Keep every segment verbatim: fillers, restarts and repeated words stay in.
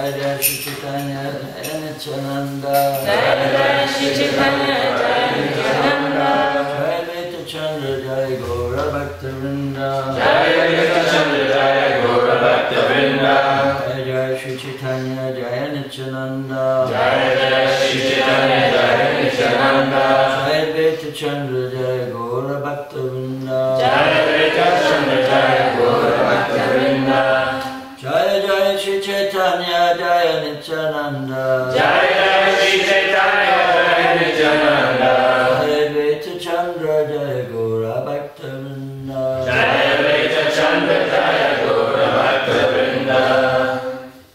Jaya Shri Chaitanya Nityananda, Jaya Shri Chaitanya Nityananda, Jaya Nitya Chandra Jaya Gaura Bhaktivinoda, Jaya Nitya Chandra Jaya Gaura Bhaktivinoda, Jaya Shri Chaitanya Jaya Nityananda, Jaya Shri Chaitanya Jaya Nityananda, Jaya Nitya Chandra Jaya Gaura Bhaktivinoda, Jaya Nitya Chandra Jaya Gaura Bhaktivinoda. Jaya Jaya Shri Chaitanya Jaya Nityananda, Jaya Jaya Shri Chaitanya Jaya Nityananda, Jaya Venkata Chandra Jaya Gaura Bhaktivinoda, Jaya Venkata Chandra Jaya Gaura Bhaktivinoda.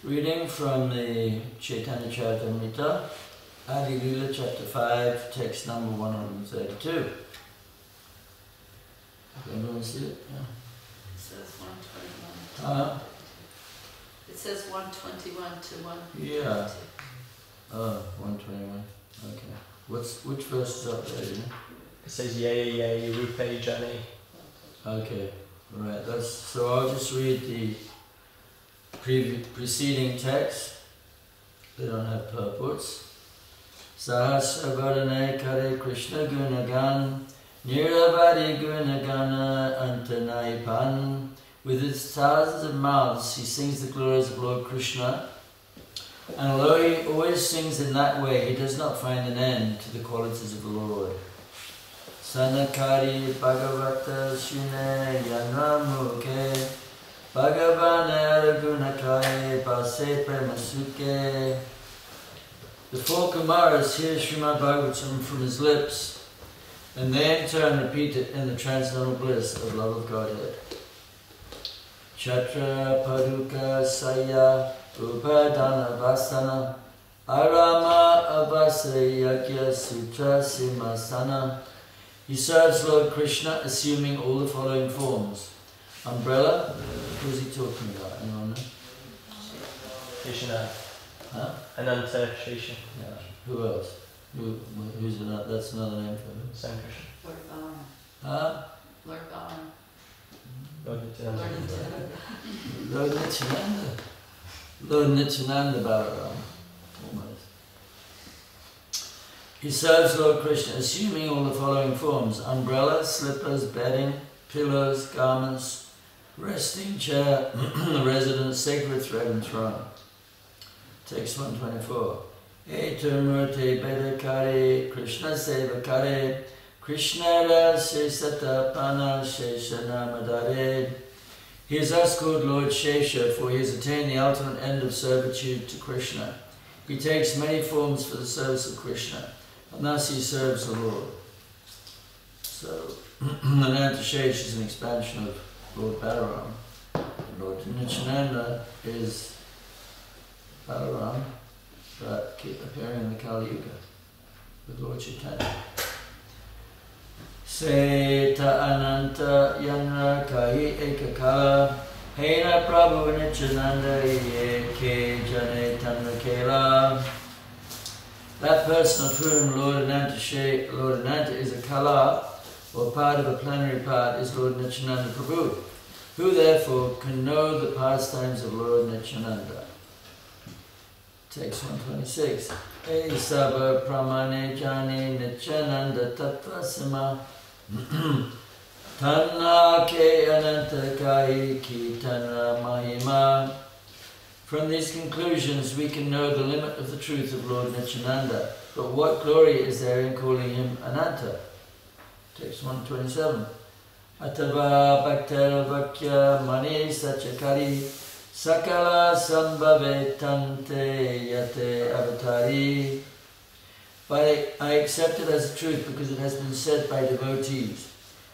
Reading from the Chaitanya Charitamrita, Adi Lila, chapter five, text number one hundred thirty-two. Can everyone see it? Yeah. It says one twenty-one. Uh, It says one twenty-one to one thirty-two. Yeah. Oh, one twenty-one. Okay. What's, which verse is up there, isn't it? It says, yay, yay, rupe, jani. Okay. All right. That's, so I'll just read the pre preceding text. They don't have purports. Sahasra vadane kare Krishna gunagan, niravadi gunagana antanaipan. With his thousands of mouths, he sings the glories of Lord Krishna. And although he always sings in that way, he does not find an end to the qualities of the Lord. Sanakari Bhagavata Shune Yanramuke Bhagavane Ragunakaye Base Premasuke. The four Kumaras hear Srimad Bhagavatam from his lips, and they in turn repeat it in the transcendental bliss of love of Godhead. Chatra Paduka Saya Upadana Vasana Arama Avasaya Yakya Sutra Simasana. He serves Lord Krishna assuming all the following forms. Umbrella, who's he talking about? Anyone know? Krishna. Huh? Ananta Shesha. Yeah. Who else? Who, who's another? That's another name for him. Sankarshan. Lord Balaram. Huh? Lord Balaram. Lord Nityananda. Lord Nityananda. Lord Nityananda Balaram. Almost. He serves Lord Krishna assuming all the following forms: umbrella, slippers, bedding, pillows, garments, resting chair, the residence, sacred thread and throne. Text one twenty-four. Etu murti bedakari Krishna sevakari Krishna Rasa Satapana Shesha Namadare. He is thus called Lord Shesha, for he has attained the ultimate end of servitude to Krishna. He takes many forms for the service of Krishna, and thus he serves the Lord. So, Ananta Shesha is an expansion of Lord Balaram. Lord Nityananda is Balaram, but keep appearing in the Kali Yuga with Lord Chaitanya. Seta Ananta Yana Kahi Ekaka Hena Prabhu Nityananda Yeke Jane Tanakela. That person of whom Lord Ananta, Lord Ananta is a Kala, or part of a plenary part, is Lord Nityananda Prabhu, who therefore can know the pastimes of Lord Nityananda. Text one twenty-six. Esava pramane jani Nityananda tattva sama tanna ke ananta kai ki tanna mahima. From these conclusions we can know the limit of the truth of Lord Nityananda, but what glory is there in calling him Ananta? Text one twenty-seven. Atava bhaktara vakya mani sachakari Sakala Sambhave Tante Yate Avatari. But I accept it as a truth because it has been said by devotees.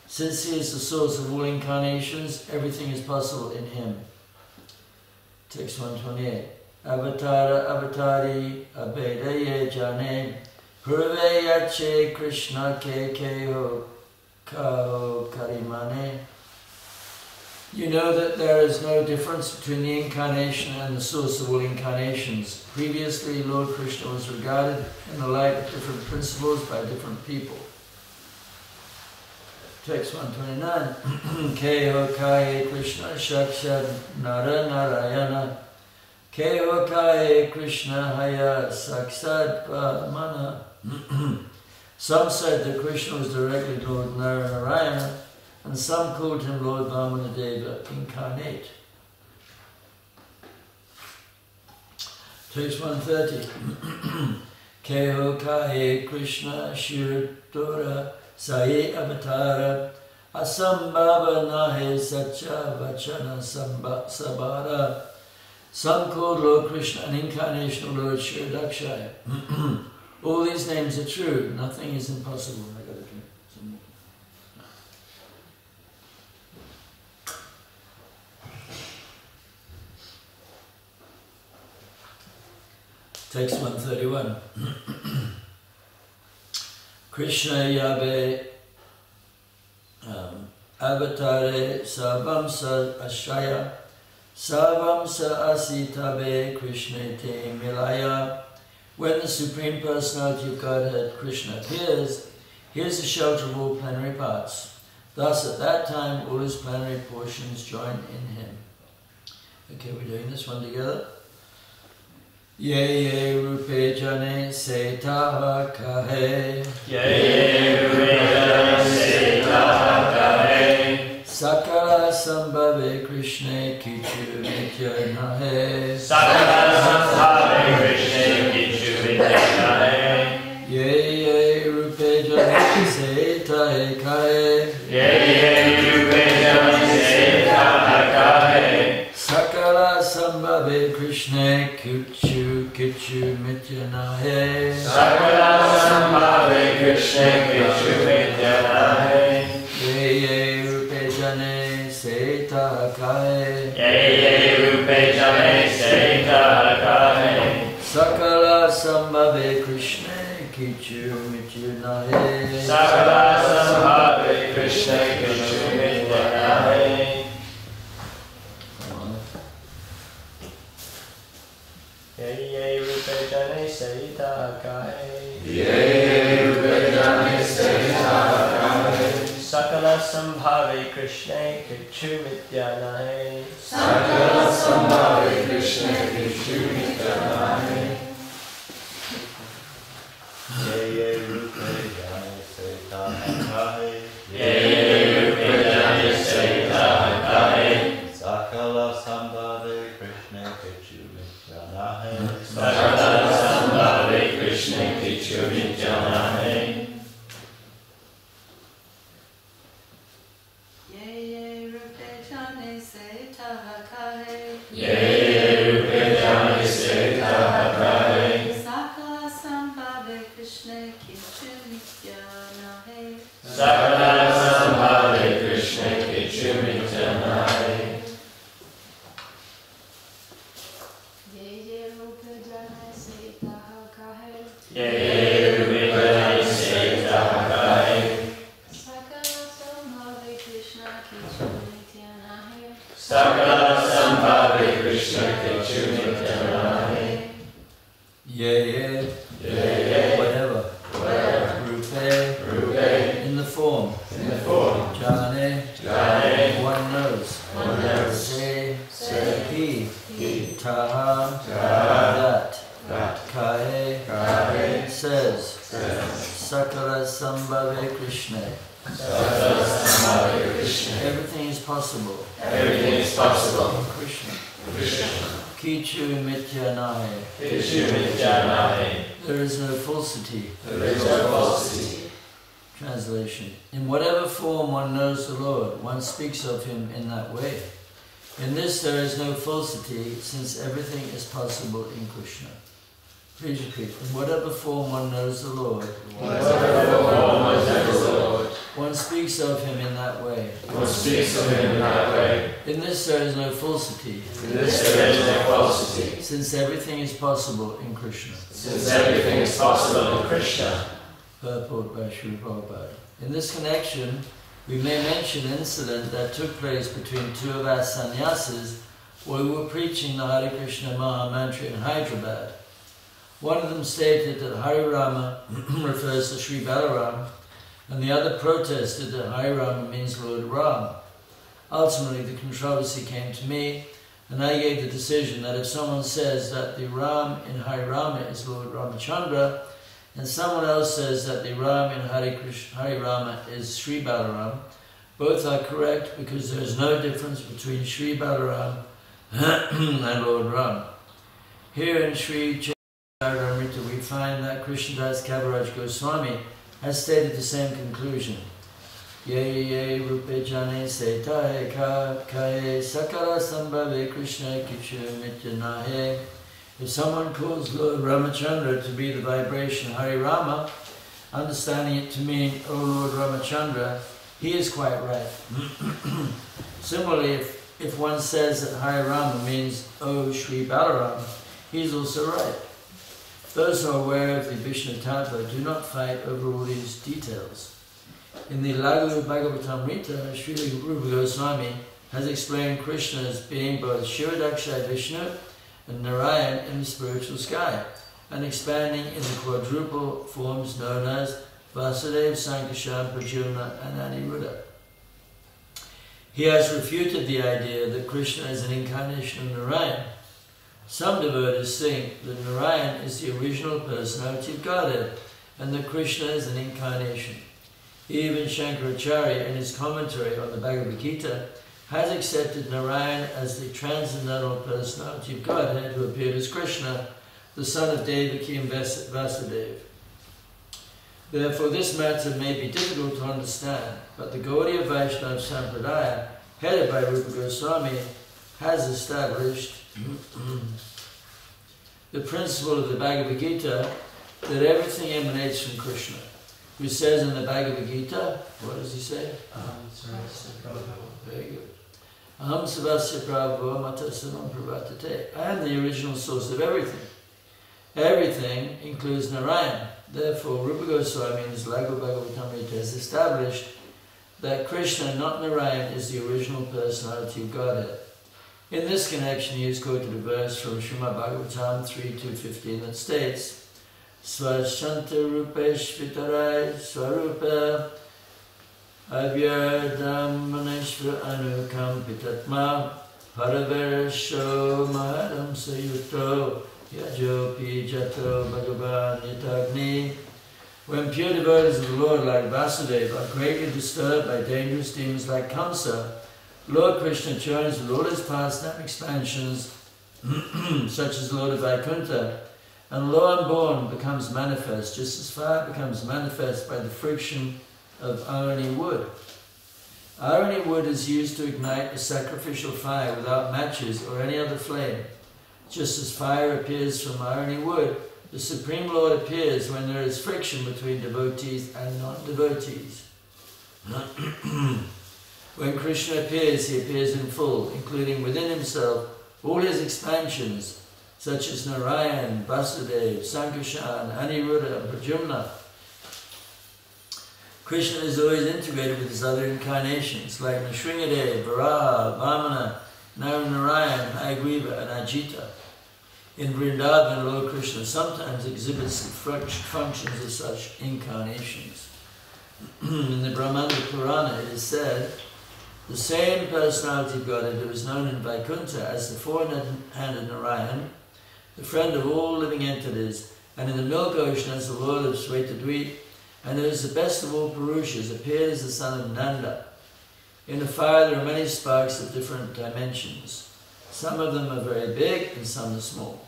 Since he is the source of all incarnations, everything is possible in him. Text one twenty-eight. Avatara Avatari Abedaye Jane Purveyache Krishna Ke Keho Kaho Karimane. You know that there is no difference between the incarnation and the source of all incarnations. Previously, Lord Krishna was regarded in the light of different principles by different people. Text one twenty-nine. Keho Kaye Krishna Shakshad Nara Narayana Kevakai Krishna Haya Saksat Mana. Some said that Krishna was directly Lord Narayana, and some called him Lord Vamanadeva incarnate. Text one thirty. Kehokae Krishna Shiritura Sae Avatara Asambhava Nahe Satcha Vachana Sabara. Some called Lord Krishna an incarnation of Lord Shiradakshaya. All these names are true, nothing is impossible. I gotta drink some more. Text one thirty-one. Krishna Yabe um, Avatare Savamsa Ashaya Savamsa Asitabe Krishna Te Milaya. When the Supreme Personality of Godhead Krishna appears, he is the shelter of all plenary parts. Thus at that time all his plenary portions join in him. Okay, we're doing this one together. Ye ye rupe jane se taha kahe. Ye ye rupe jane se taha kahe. Sakara sambhave Krishna kichu mitya nahe. Sakara sambhave Krishna kichu mitya nahe. Ye ye rupe jane se taha kahe. Ye ye rupe jane se taha kahe. Sakara sambhave Krishna kichu Kichu Mityanahe. Sakala Sambhave Krishna Kichu Mityanahe. Yeye Rupejane Seta Kahe. Yeye Rupejane Seta Kahe. Sakala Sambhave Krishna Kichu Mityanahe. Sakala Sambhave Krishna Kichu Mityanahe. Sakala Sambhave Krishna Kichu Mityanahe. Sakala Sambhave Krishna Kichu Mityanahe. Yeye Rupa Jane Setaha Kahe. Yeye Rupa Jane Setaha Kahe. Sakala Sambhave Krishna Kichu Mityanahe. Sakala Sambhave Krishna Kichu Mityanahe. Since everything is possible in Krishna. Please repeat. In whatever form one knows the Lord, one speaks of him in that way. One speaks of him in that way. In this there is no falsity. In this there is no falsity. Since everything is possible in Krishna. Since everything is possible in Krishna. Purport by Sri Prabhupada. In this connection, we may mention an incident that took place between two of our sannyasis. We were preaching the Hare Krishna Maha Mantra in Hyderabad. One of them stated that Hare Rama refers to Sri Balaram, and the other protested that Hare Rama means Lord Ram. Ultimately, the controversy came to me, And I gave the decision that if someone says that the Ram in Hare Rama is Lord Ramachandra, and someone else says that the Ram in Hare, Krishna, Hare Rama is Sri Balarama, both are correct because there is no difference between Sri Balarama and Lord Ram. Here in Sri Chaitanya Charitamrita we find that Krishnadas Kaviraj Goswami has stated the same conclusion. Ye ye rupe jane se tahe ka kahe sakara sambhave krishna kichu mityanahe. If someone calls Lord Ramachandra to be the vibration Hare Rama, understanding it to mean, O Lord Ramachandra, he is quite right. Similarly, if, if one says that Hare Rama means, O Sri Balaram, he is also right. Those who are aware of the Vishnu Tattva do not fight over all these details. In the Laghu Bhagavatamrita, Srila Rupa Goswami has explained Krishna as being both Shiva Dakshai Vishnu and Narayan in the spiritual sky, and expanding in the quadruple forms known as Vasudeva, Sankarshan, Pradyumna, and Aniruddha. He has refuted the idea that Krishna is an incarnation of Narayan. Some devotees think that Narayan is the original personality of Godhead, and that Krishna is an incarnation. Even Shankaracharya, in his commentary on the Bhagavad Gita, has accepted Narayan as the transcendental personality of Godhead who appeared as Krishna, the son of Devaki and Vasudeva. Therefore, this matter may be difficult to understand, but the Gaudiya Vaishnava Sampradaya, headed by Rupa Goswami, has established the principle of the Bhagavad Gita that everything emanates from Krishna, who says in the Bhagavad Gita, what does he say? Aham Sarvasya Prabhu. Very good. Aham Sarvasya Prabhu Mata Sarvam Pravatate. I am the original source of everything. Everything includes Narayan. Therefore, Rupa Goswami in his Laghu Bhagavatamrita has established that Krishna, not Narayan, is the original personality of Godhead. In this connection, he has quoted a verse from Srimad Bhagavatam three two fifteen that states, Svashanta rupesh vitarai swarupa avyardam maneshvra anukam pitatma haravarasho mahadam sayuto yajopi jato bhagavan yatagni. When pure devotees of the Lord like Vasudeva are greatly disturbed by dangerous demons like Kamsa, Lord Krishna joins with all his pastime expansions such as Lord of Vaikuntha, and lo and born becomes manifest, just as fire becomes manifest by the friction of arani wood. Arani wood is used to ignite a sacrificial fire without matches or any other flame. Just as fire appears from arani wood, the Supreme Lord appears when there is friction between devotees and non-devotees. When Krishna appears, he appears in full, including within himself all his expansions, such as Narayan, Vasudeva, Sankarshan, Aniruddha, and Pradyumna. Krishna is always integrated with his other incarnations, like Nrsingadev, Varaha, Vamana, Narayan, Hayagriva, and Ajita. In Vrindavan, Lord Krishna sometimes exhibits the functions of such incarnations. In the Brahmanda Purana, it is said, the same personality of Godhead who is known in Vaikuntha as the four-handed Narayan, the friend of all living entities, and in the milk ocean as the Lord of Svetadvip, and who is the best of all Purushas, appeared as the son of Nanda. In the fire there are many sparks of different dimensions. Some of them are very big and some are small.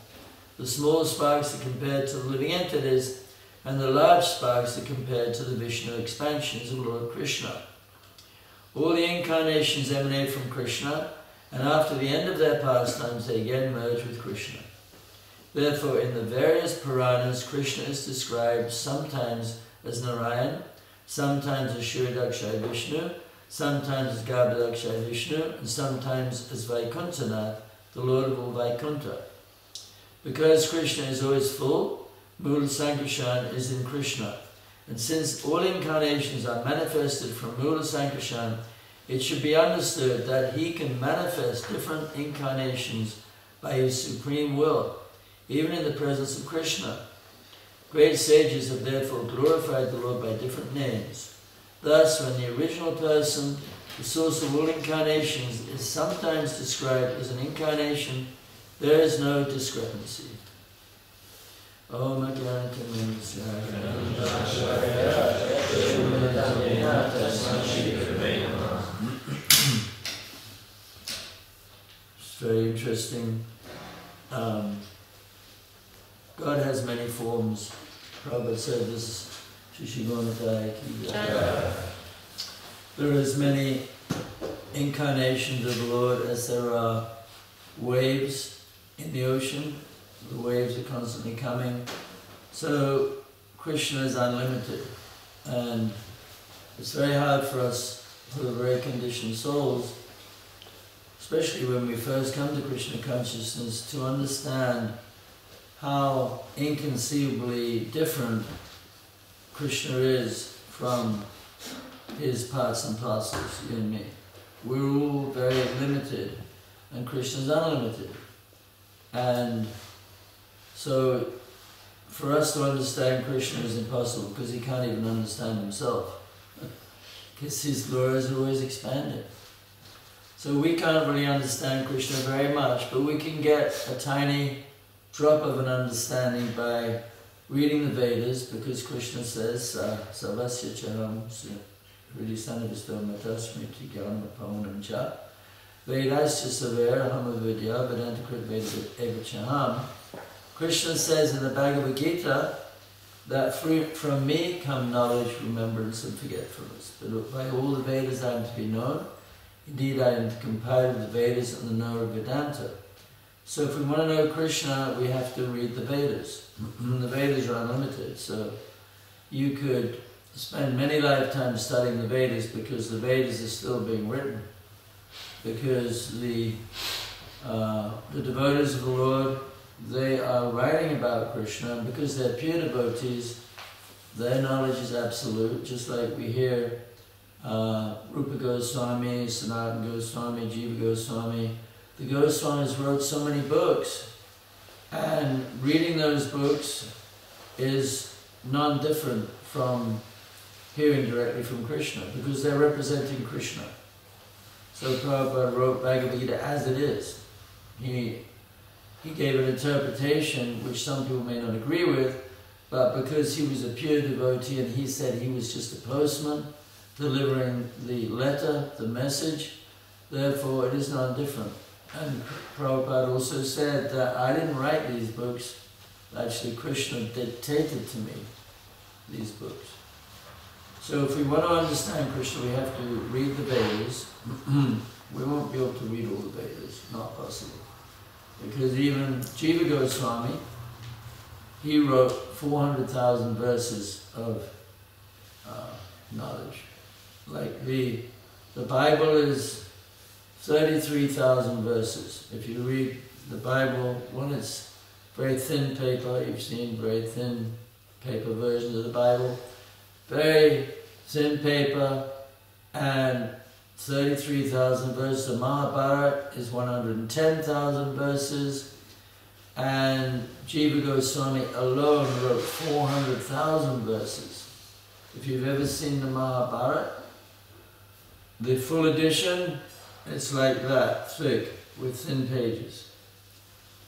The small sparks are compared to the living entities, and the large sparks are compared to the Vishnu expansions of Lord Krishna. All the incarnations emanate from Krishna, and after the end of their pastimes they again merge with Krishna. Therefore, in the various Puranas, Krishna is described sometimes as Narayan, sometimes as Shiradakshai Vishnu, sometimes as Garbhodakshai Vishnu, and sometimes as Vaikuntanath, the Lord of all Vaikuntha. Because Krishna is always full, Mula Sankarshan is in Krishna. And since all incarnations are manifested from Mula Sankarshan, it should be understood that he can manifest different incarnations by his supreme will, even in the presence of Krishna. Great sages have therefore glorified the Lord by different names. Thus, when the original person the source of all incarnations, is sometimes described as an incarnation, there is no discrepancy. Om Agyantam Sarvaya. It's very interesting. Um, God has many forms. Prabhupada said this. There are as many incarnations of the Lord as there are waves in the ocean. The waves are constantly coming. So Krishna is unlimited. And it's very hard for us, who are very conditioned souls, especially when we first come to Krishna consciousness, to understand how inconceivably different Krishna is from his parts and parcels, you and me. We're all very limited, and Krishna's unlimited. And so, for us to understand Krishna is impossible, because he can't even understand himself, because his glory is always expanded. So we can't really understand Krishna very much, but we can get a tiny drop of an understanding by reading the Vedas, because Krishna says, Sarvasya Charam Sya Ridisanavisto Matasmiti Gyanam Pavanam Cha Vedasya Savera Hamavidya Vedantakrit Vedas Eva Chaham. Krishna says in the Bhagavad Gita that from me come knowledge, remembrance and forgetfulness. But by all the Vedas I am to be known. Indeed, I am compiled with the Vedas and the knower of Vedanta. So if we want to know Krishna, we have to read the Vedas. The Vedas are unlimited, so you could spend many lifetimes studying the Vedas, because the Vedas are still being written. Because the, uh, the devotees of the Lord, they are writing about Krishna, and because they're pure devotees, their knowledge is absolute, just like we hear uh, Rupa Goswami, Sanatana Goswami, Jiva Goswami. The Goswamis wrote so many books, and reading those books is non-different from hearing directly from Krishna, because they're representing Krishna. So Prabhupada wrote Bhagavad Gita as it is. He, he gave an interpretation which some people may not agree with, but because he was a pure devotee and he said he was just a postman delivering the letter, the message, therefore it is not different. And Prabhupada also said that I didn't write these books, actually Krishna dictated to me these books. So if we want to understand Krishna, we have to read the Vedas. We won't be able to read all the Vedas, not possible. Because even Jiva Goswami, he wrote four hundred thousand verses of uh, knowledge. Like the, the Bible is thirty-three thousand verses. If you read the Bible, one is very thin paper, you've seen very thin paper versions of the Bible, very thin paper, and thirty-three thousand verses. The Mahabharata is one hundred ten thousand verses, and Jiva Goswami alone wrote four hundred thousand verses. If you've ever seen the Mahabharata, the full edition, it's like that, thick, with thin pages.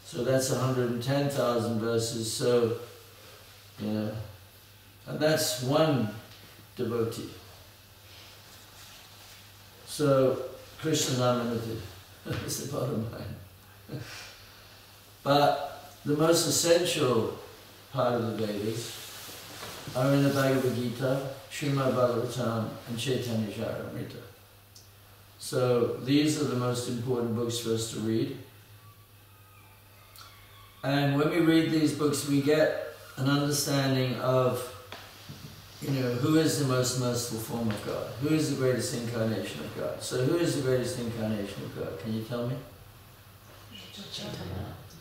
So that's one hundred ten thousand verses, so, you know, and that's one devotee. So, Krishna's unlimited, that's the bottom line. But the most essential part of the Vedas are in the Bhagavad Gita, Srimad Bhagavatam, and Chaitanya Charitamrita. So these are the most important books for us to read. And when we read these books, we get an understanding of, you know, who is the most merciful form of God? Who is the greatest incarnation of God? So who is the greatest incarnation of God? Can you tell me? Chaitanya.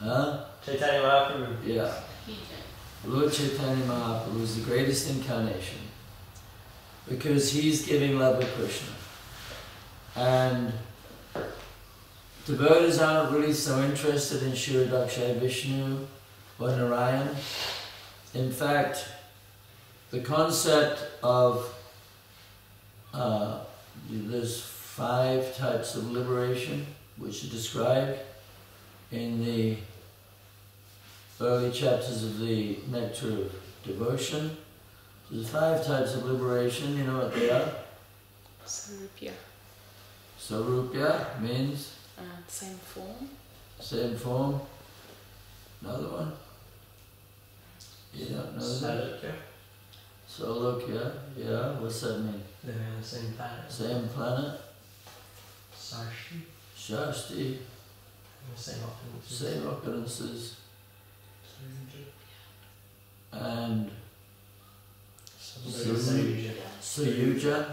Huh? Chaitanya Mahaprabhu. Yeah. Lord Chaitanya Mahaprabhu is the greatest incarnation because he's giving love to Krishna. And devotees aren't really so interested in Shri Dakshai Vishnu or Narayan. In fact, the concept of, uh, there's five types of liberation, which are described in the early chapters of the Nectar of Devotion. There's five types of liberation. You know what they are? Sarupya. Sarupya means? Uh, same form. Same form. Another one? You don't know Salukya. That? Salukya. Yeah, what's that mean? The same planet. Same planet. Sarshi. Shashti. Same occurrences. Same occurrences. And Sayuja. Sayuja.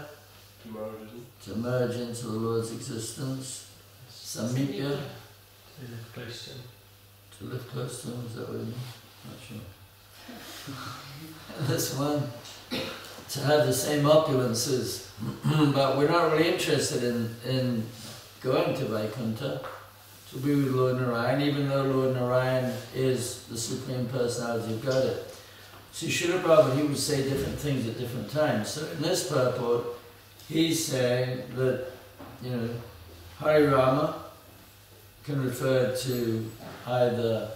To merge into the Lord's existence. Samikya. To live close to Him. To live close to Him, is that what you mean? Not sure. This one, to have the same opulences. But we're not really interested in, in going to Vaikuntha, to be with Lord Narayana, even though Lord Narayana is the Supreme Personality of Godhead. So Srila Prabhupada, he would say different things at different times. So in this purport, he's saying that, you know, Hare Rama can refer to either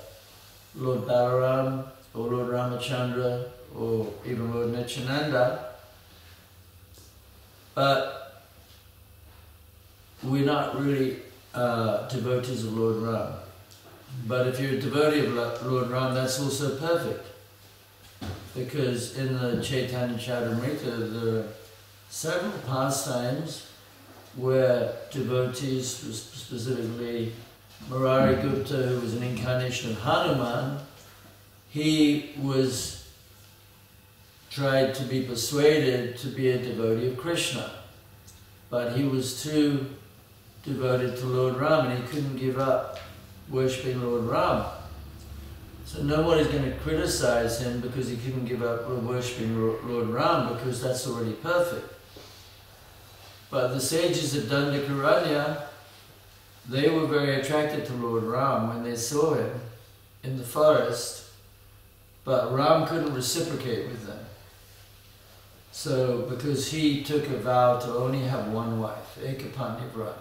Lord Balaram or Lord Ramachandra or even Lord Nityananda, but we're not really uh, devotees of Lord Ram. But if you're a devotee of Lord Ram, that's also perfect, because in the Chaitanya Charitamrita there are several pastimes where devotees, specifically Murari Gupta, who was an incarnation of Hanuman, he was tried to be persuaded to be a devotee of Krishna, but he was too devoted to Lord Ram and he couldn't give up worshipping Lord Ram. So nobody's going to criticize him because he couldn't give up worshipping Lord Ram, because that's already perfect. But the sages of Dandakaranya, they were very attracted to Lord Ram when they saw him in the forest, but Ram couldn't reciprocate with them. So, because he took a vow to only have one wife, Ekapandivra.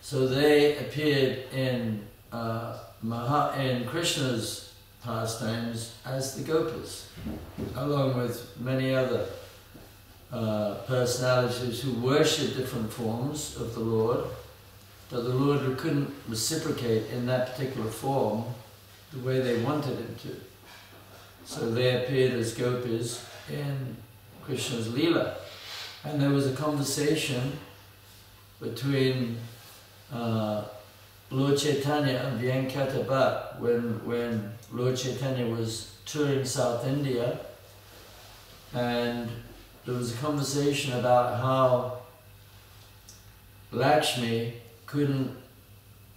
So they appeared in uh, Maha, in Krishna's pastimes as the Gopis, along with many other uh, personalities who worship different forms of the Lord, but the Lord couldn't reciprocate in that particular form the way they wanted Him to. So they appeared as Gopis in Krishna's Leela. And there was a conversation between uh, Lord Chaitanya and Venkata Bhatta, when, when Lord Chaitanya was touring South India, and there was a conversation about how Lakshmi couldn't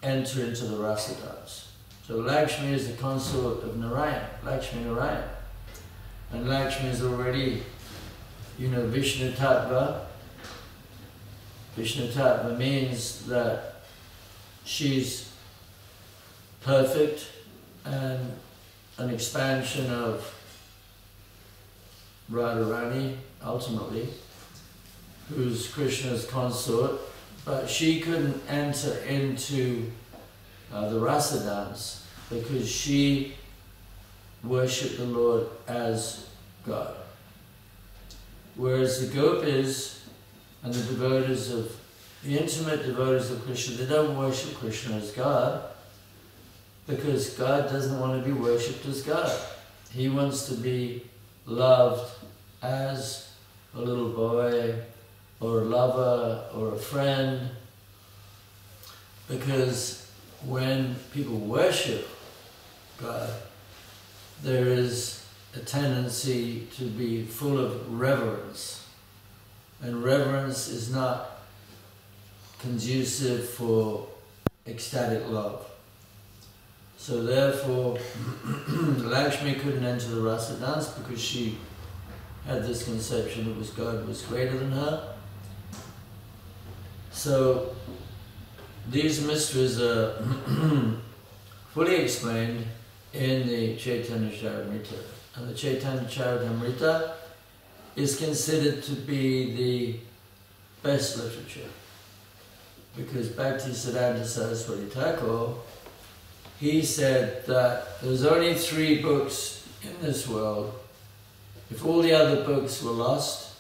enter into the Rasa dance. So Lakshmi is the consort of Narayana, Lakshmi Narayana. And Lakshmi is already, you know, Vishnu Tattva. Vishnu Tattva means that she's perfect and an expansion of Radharani, ultimately, who's Krishna's consort, but she couldn't enter into uh, the Rasa dance because she worshipped the Lord as God. Whereas the Gopis and the devotees of The intimate devotees of Krishna, they don't worship Krishna as God, because God doesn't want to be worshipped as God. He wants to be loved as a little boy, or a lover, or a friend, because when people worship God, there is a tendency to be full of reverence, and reverence is not conducive for ecstatic love. So therefore, Lakshmi couldn't enter the Rasa dance because she had this conception that was God was greater than her. So these mysteries are fully explained in the Chaitanya Charitamrita. And the Chaitanya Charitamrita is considered to be the best literature. Because Bhakti Siddhanta Saraswati Thakur, he said that there's only three books in this world. If all the other books were lost,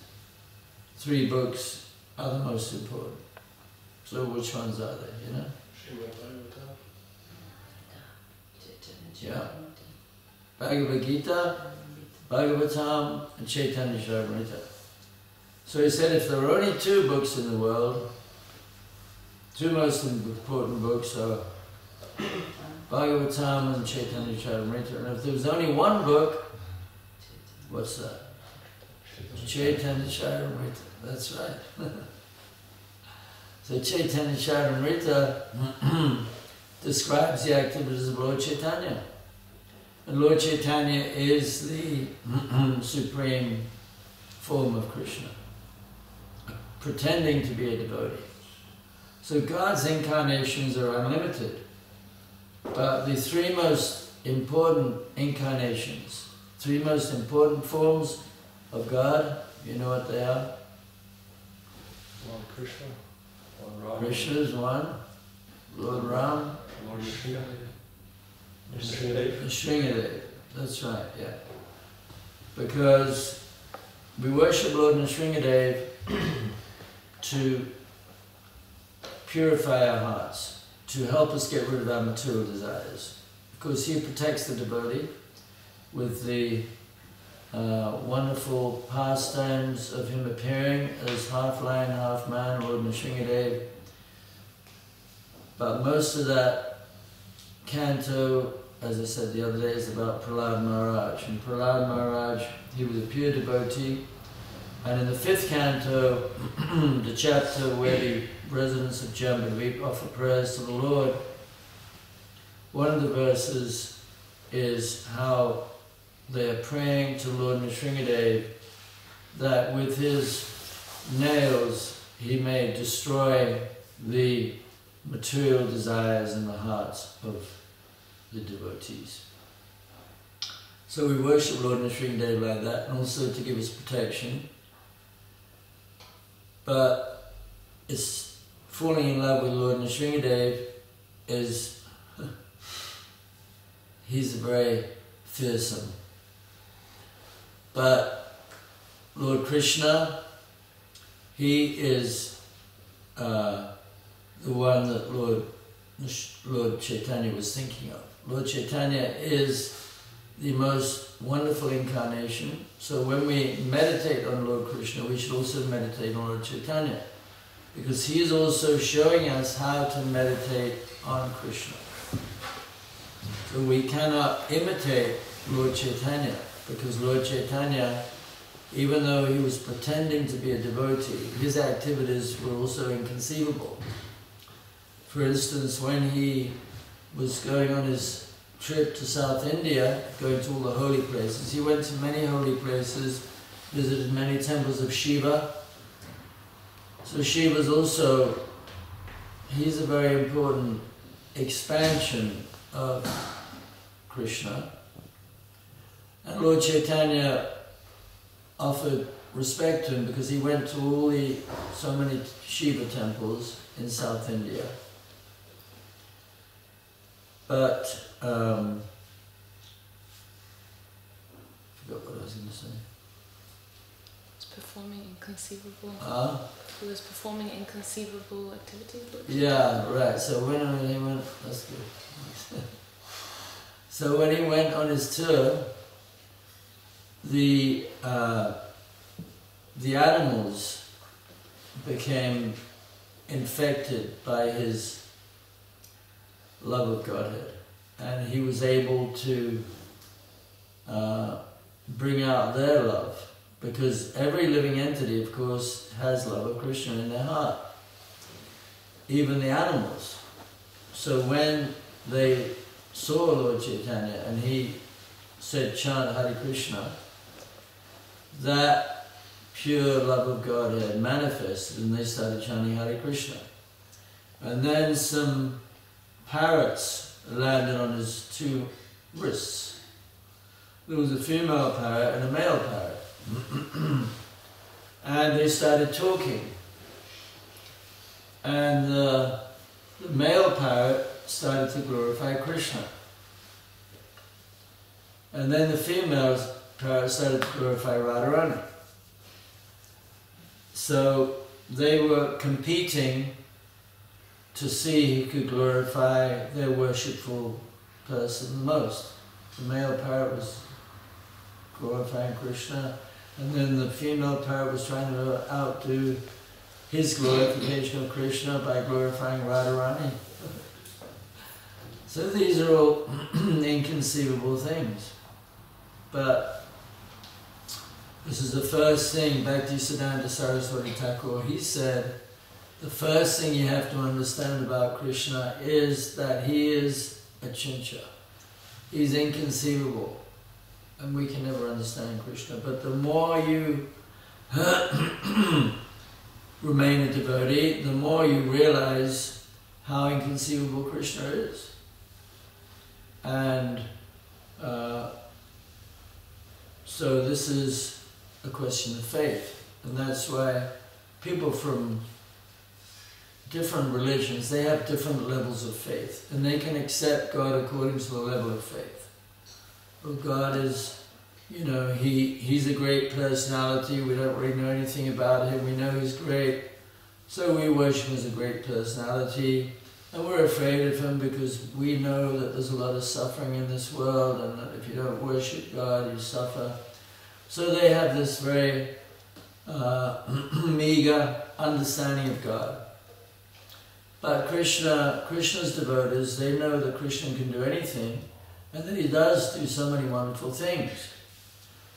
three books are the most important. So which ones are they, you know? Srimad Bhagavatam. Yeah. Bhagavad Gita, Bhagavatam, and Chaitanya Charitamrita. So he said if there were only two books in the world, two most important books are Bhagavatam and Chaitanya Charitamrita. And if there was only one book, what's that? Chaitanya Charitamrita. That's right. So Chaitanya Charitamrita describes the activities of Lord Chaitanya. And Lord Chaitanya is the supreme form of Krishna, pretending to be a devotee. So God's incarnations are unlimited, but the three most important incarnations, three most important forms of God, you know what they are? One Krishna, one Ram. Krishna is one, Lord Ram, Lord Shesha. Nisringadev, that's right, yeah. Because we worship Lord Nisringadev to purify our hearts, to help us get rid of our material desires. Because he protects the devotee with the uh, wonderful pastimes of him appearing as half lion, half man, Lord Nisringadev. But most of that canto, as I said the other day, is about Prahlad Maharaj. And Prahlad Maharaj, he was a pure devotee. And in the fifth canto, the chapter where the residents of Jambudvipa offer prayers to the Lord, one of the verses is how they are praying to Lord Nisringadev that with his nails he may destroy the material desires in the hearts of the devotees. So we worship Lord Nisringadev like that, and also to give us protection. But it's falling in love with Lord Nisringadev is, he's very fearsome. But Lord Krishna, he is uh, the one that Lord, Lord Chaitanya was thinking of. Lord Chaitanya is the most wonderful incarnation. So when we meditate on Lord Krishna, we should also meditate on Lord Chaitanya, because he is also showing us how to meditate on Krishna. So we cannot imitate Lord Chaitanya, because Lord Chaitanya, even though he was pretending to be a devotee, his activities were also inconceivable. For instance, when he was going on his trip to South India, going to all the holy places, he went to many holy places, visited many temples of Shiva. So Shiva's also, he's a very important expansion of Krishna. And Lord Chaitanya offered respect to him because he went to all the, so many Shiva temples in South India. But, um, I forgot what I was going to say. It's performing inconceivable. Uh, he was performing inconceivable activities. Yeah, right. So when he went, that's good. So when he went on his tour, the uh, the animals became infected by his love of Godhead, and he was able to uh, bring out their love, because every living entity, of course, has love of Krishna in their heart, even the animals. So when they saw Lord Chaitanya and he said, chant Hare Krishna, that pure love of Godhead manifested, and they started chanting Hare Krishna. And then some parrots landed on his two wrists. There was a female parrot and a male parrot. And they started talking. and uh, the male parrot started to glorify Krishna. And then the female parrot started to glorify Radharani. So they were competing to see who could glorify their worshipful person most. The male parrot was glorifying Krishna, and then the female parrot was trying to outdo his glorification of Krishna by glorifying Radharani. So these are all inconceivable things. But this is the first thing Bhakti Siddhanta Saraswati Thakur, he said, the first thing you have to understand about Krishna is that he is achincha. He's inconceivable. And we can never understand Krishna. But the more you remain a devotee, the more you realize how inconceivable Krishna is. And uh, so this is a question of faith. And that's why people from different religions, they have different levels of faith. And they can accept God according to the level of faith. Well, God is, you know, he, he's a great personality, we don't really know anything about him, we know he's great, so we worship him as a great personality, and we're afraid of him because we know that there's a lot of suffering in this world, and that if you don't worship God, you suffer. So they have this very uh, meager understanding of God. But Krishna, Krishna's devotees, they know that Krishna can do anything, and then he does do so many wonderful things.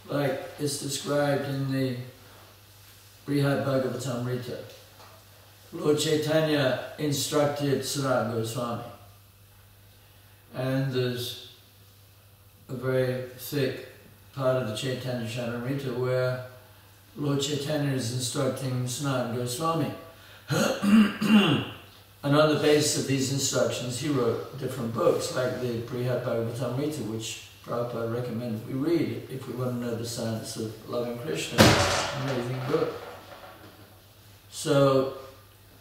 Like it's described in the Bhagavad Bhagavatamrita. Lord Chaitanya instructed Srila Goswami. And there's a very thick part of the Chaitanya Charitamrita where Lord Chaitanya is instructing Sanatana Goswami. And on the basis of these instructions, he wrote different books, like the Bhagavad Bhagavatamrita, which Prabhupada recommended we read if we want to know the science of loving Krishna. Amazing book. So,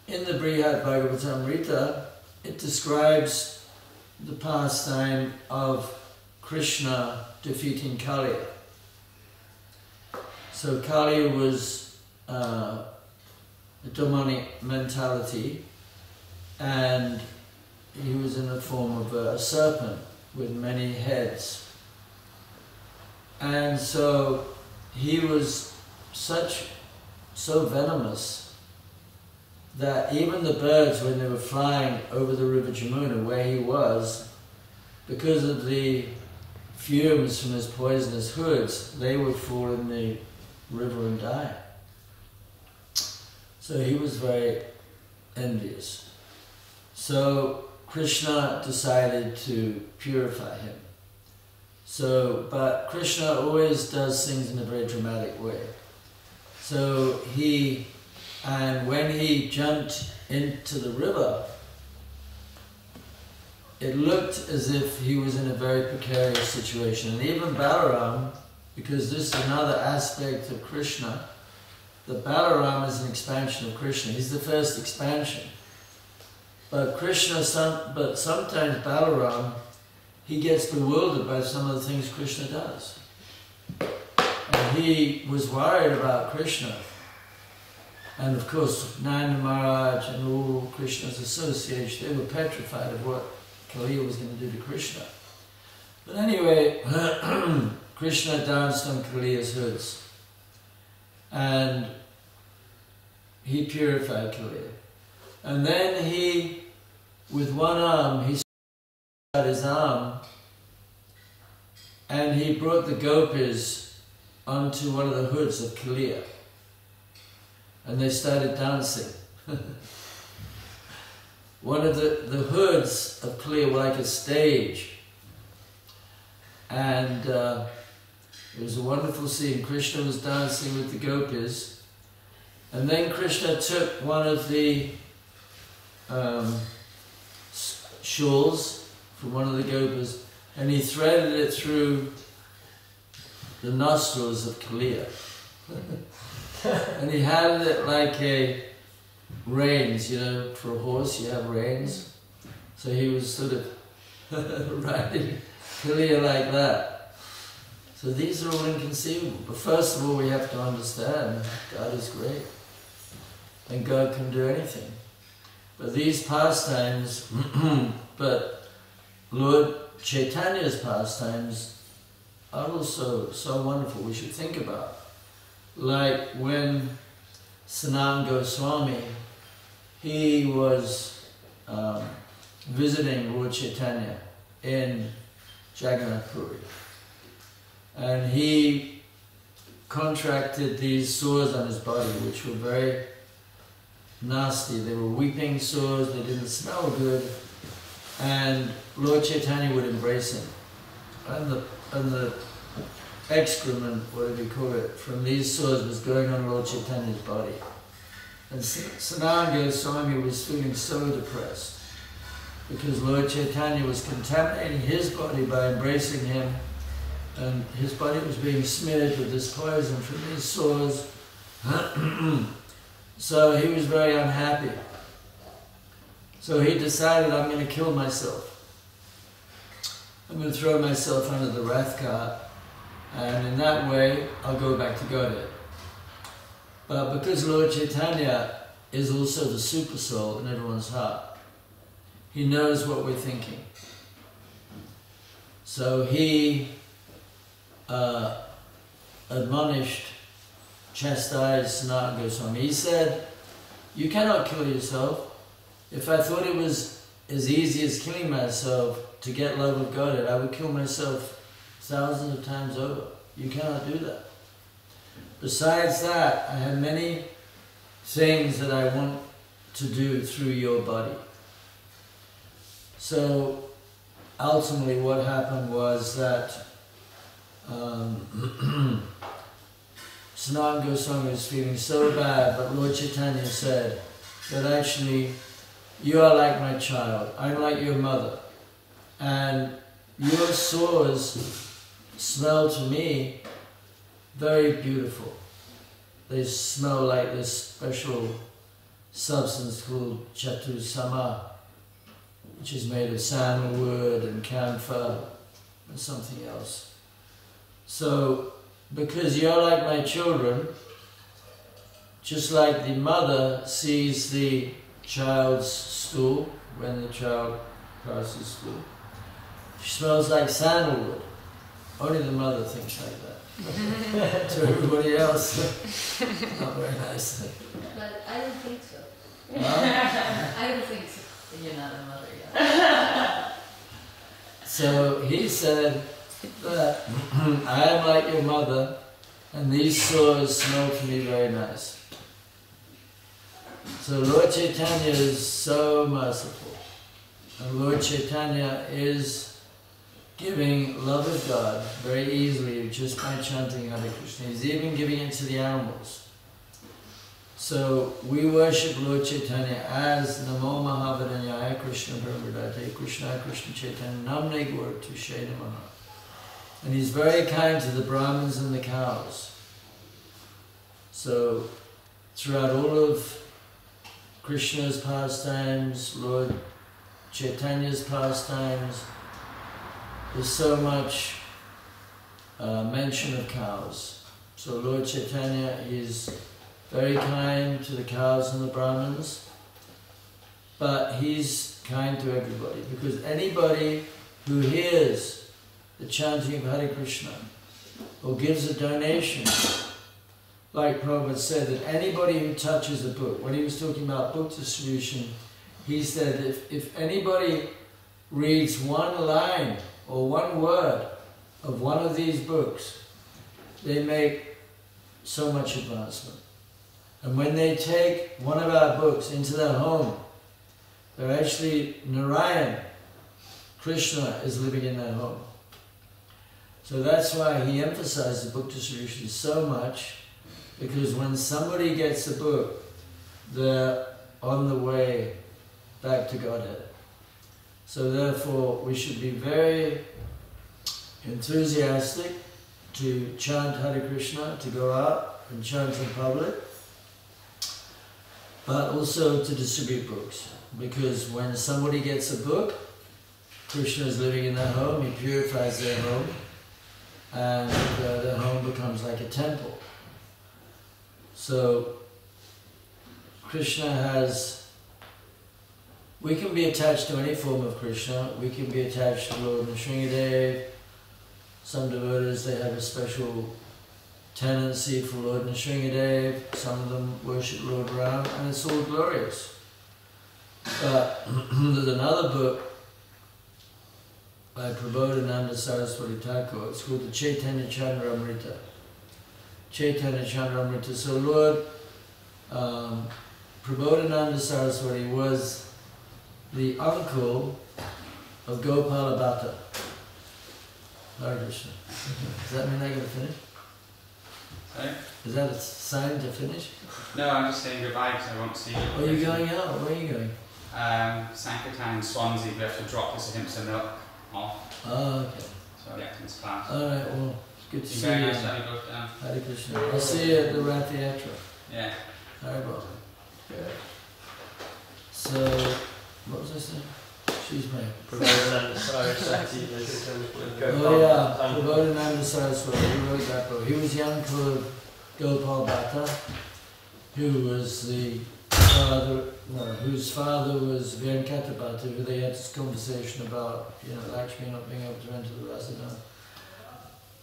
in the Bhagavad Bhagavatamrita, it describes the pastime of Krishna defeating Kali. So, Kali was uh, a demonic mentality, and he was in the form of a serpent with many heads. And so he was such, so venomous that even the birds, when they were flying over the river Jamuna where he was, because of the fumes from his poisonous hoods, they would fall in the river and die. So he was very envious. So Krishna decided to purify him. So, but Krishna always does things in a very dramatic way. So he, and when he jumped into the river, it looked as if he was in a very precarious situation. And even Balaram, because this is another aspect of Krishna, the Balaram is an expansion of Krishna. He's the first expansion. But Krishna, some, but sometimes Balaram, he gets bewildered by some of the things Krishna does. And he was worried about Krishna. And of course, Nanda Maharaj and all Krishna's associates, they were petrified of what Kali was going to do to Krishna. But anyway, Krishna danced on Kali's hoods. And he purified Kali. And then he, with one arm, he out his arm, and he brought the Gopis onto one of the hoods of Kali, and they started dancing. One of the, the hoods of Kali were like a stage, and uh, it was a wonderful scene. Krishna was dancing with the Gopis, and then Krishna took one of the um, shawls from one of the Gopas, and he threaded it through the nostrils of Kaliya. And he handed it like a rains, you know, for a horse you have reins. So he was sort of riding clear like that. So these are all inconceivable. But first of all, we have to understand God is great and God can do anything. But these pastimes, but Lord Chaitanya's pastimes are also so wonderful, we should think about. Like when Sanatana Goswami, he was um, visiting Lord Chaitanya in Jagannath Puri, and he contracted these sores on his body, which were very nasty. They were weeping sores, they didn't smell good, and Lord Chaitanya would embrace him. And the, and the excrement, whatever you call it, from these sores was going on Lord Chaitanya's body. And Sanatana Goswami was feeling so depressed because Lord Chaitanya was contaminating his body by embracing him, and his body was being smeared with this poison from these sores. So he was very unhappy. So he decided, I'm going to kill myself. I'm going to throw myself under the wrath cart, and in that way I'll go back to Godhead. But because Lord Chaitanya is also the super soul in everyone's heart, he knows what we're thinking. So he uh, admonished, chastised Sanatana Goswami. He said, you cannot kill yourself. If I thought it was as easy as killing myself to get love of Godhead, I would kill myself thousands of times over. You cannot do that. Besides that, I have many things that I want to do through your body. So ultimately what happened was that um, Sanatana Goswami was feeling so bad, but Lord Chaitanya said that actually you are like my child, I'm like your mother, and your sores smell to me very beautiful. They smell like this special substance called chatusama, which is made of sandalwood and camphor and something else. So, because you're like my children, just like the mother sees the child's stool when the child passes school, she smells like sandalwood. Only the mother thinks like that. To everybody else, not very nice. But I don't think so. Huh? I don't think so. You're not a mother yet. So he said that I am like your mother, and these sores smell to me very nice. So Lord Chaitanya is so merciful, and Lord Chaitanya is giving love of God very easily just by chanting Hare Krishna. He's even giving it to the animals. So we worship Lord Chaitanya as Namo Mahavaranyaya Krishna Brahmadate Krishna Krishna Chaitanya Namne Gaur Tushe Namaha. And he's very kind to the Brahmins and the cows. So throughout all of Krishna's pastimes, Lord Chaitanya's pastimes, there's so much uh, mention of cows. So Lord Chaitanya is very kind to the cows and the Brahmins, but he's kind to everybody, because anybody who hears the chanting of Hare Krishna or gives a donation, like Prabhupada said, that anybody who touches a book, when he was talking about book distribution, he said if, if anybody reads one line or one word of one of these books, they make so much advancement. And when they take one of our books into their home, they're actually Narayan, Krishna is living in their home. So that's why he emphasizes book distribution so much, because when somebody gets a book, they're on the way back to Godhead. So therefore, we should be very enthusiastic to chant Hare Krishna, to go out and chant in public. but also to distribute books. Because when somebody gets a book, Krishna is living in their home, he purifies their home, and uh, their home becomes like a temple. So, Krishna has, we can be attached to any form of Krishna, we can be attached to Lord Nisringadev. Some devotees, they have a special tendency for Lord Nisringadev, some of them worship Lord Ram, and it's all glorious. But there's another book by Prabodhananda Saraswati Thakur, it's called the Chaitanya Charitamrita. Chaitanya Charitamrita. So Lord um, Prabodhananda Saraswati was the uncle of Gopala Bhatta. Hare Krishna. Does that mean I got to finish? Sorry? Is that a sign to finish? No, I'm just saying goodbye because I won't see you. Where are you going out? Where are you going? Um, Sankarshan in Swansea, we have to drop this hymn some milk off. Oh, okay. So I get to this class. Alright, well, it's good to see you. Nice to you both down. Hare Krishna. I'll see you at the Rat Theatre. Yeah. Hare Krishna. Good. So, what was I saying? Excuse me. Prabodhananda Saraswati. Oh yeah, Prabodhananda Saraswati, he wrote that book. He was the uncle of Gopal Bhatta, who was the father, no, whose father was Venkata Bhatta, who they had this conversation about, you know, Lakshmi not being able to enter the Rasa dance.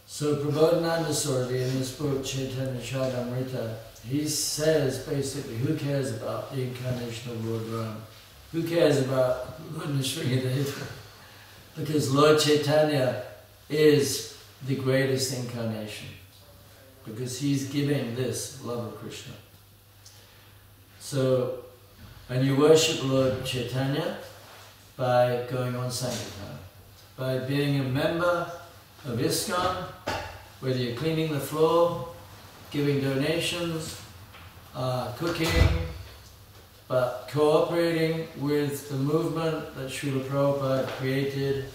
So Prabodhananda Saraswati, in his book Chaitanya Charitamrita, he says basically, who cares about the incarnation of Lord Ram? Who cares about Lord Nityananda? Because Lord Chaitanya is the greatest incarnation. Because he's giving this love of Krishna. So, and you worship Lord Chaitanya by going on Sankirtan, by being a member of ISKCON, whether you're cleaning the floor, giving donations, uh, cooking, but cooperating with the movement that Srila Prabhupada created,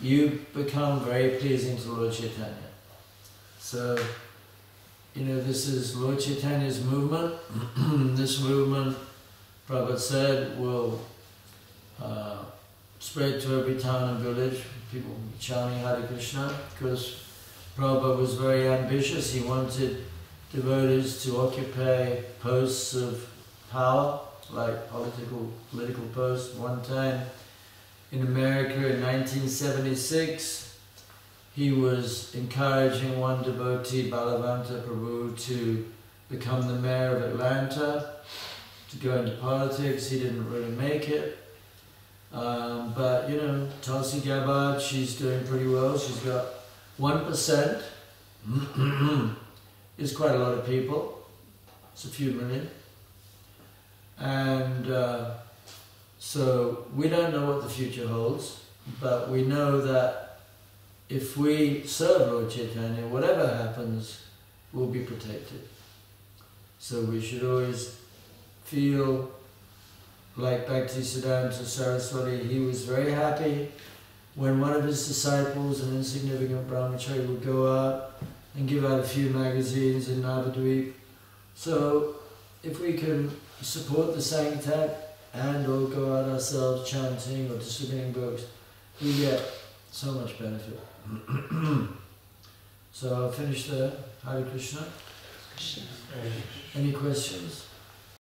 you become very pleasing to Lord Chaitanya. So, you know, this is Lord Chaitanya's movement. This movement, Prabhupada said, will uh, spread to every town and village. People will be chanting Hare Krishna, because Prabhupada was very ambitious. He wanted devotees to occupy posts of power, like political political post. One time in America in nineteen seventy-six, he was encouraging one devotee, Balavanta Prabhu, to become the mayor of Atlanta, to go into politics. He didn't really make it. Um, but you know, Tulsi Gabbard, she's doing pretty well. She's got one percent, it's quite a lot of people, it's a few million. And uh, so we don't know what the future holds, but we know that if we serve Lord Chaitanya, whatever happens, we'll be protected. So we should always feel like Bhakti Siddhanta Saraswati. He was very happy when one of his disciples, an insignificant brahmachari, would go out and give out a few magazines in Navadvip. So if we can support the Sankirtan and or go out ourselves chanting or distributing books, we get so much benefit. So I'll finish there. Hare Krishna. Krishna. Any questions?